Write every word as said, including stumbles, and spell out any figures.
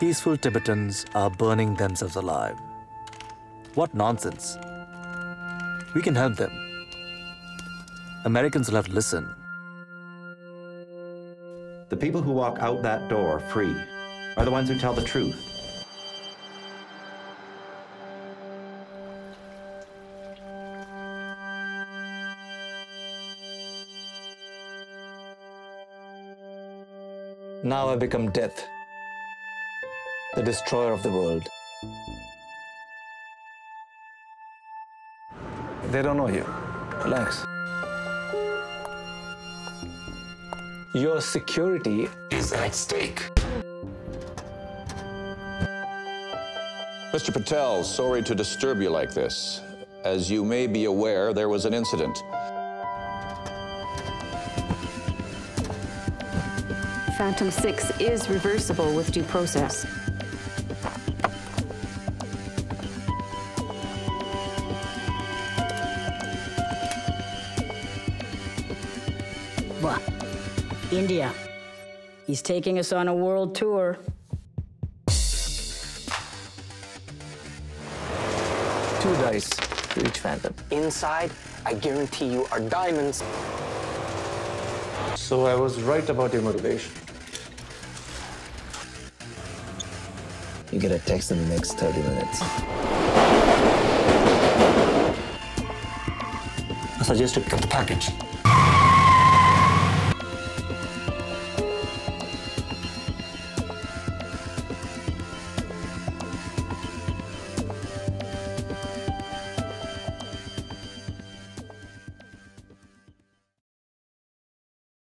peaceful Tibetans are burning themselves alive. What nonsense. We can help them. Americans will have to listen. The people who walk out that door free are the ones who tell the truth. Now I become death, the destroyer of the world. They don't know you. Relax. Your security is at stake. Mister Patel, sorry to disturb you like this. As you may be aware, there was an incident. Phantom six is reversible with due process. What? India. He's taking us on a world tour. Two dice for each phantom. Inside, I guarantee you, are diamonds. So I was right about your motivation. You get a text in the next thirty minutes. I suggest you cut the package.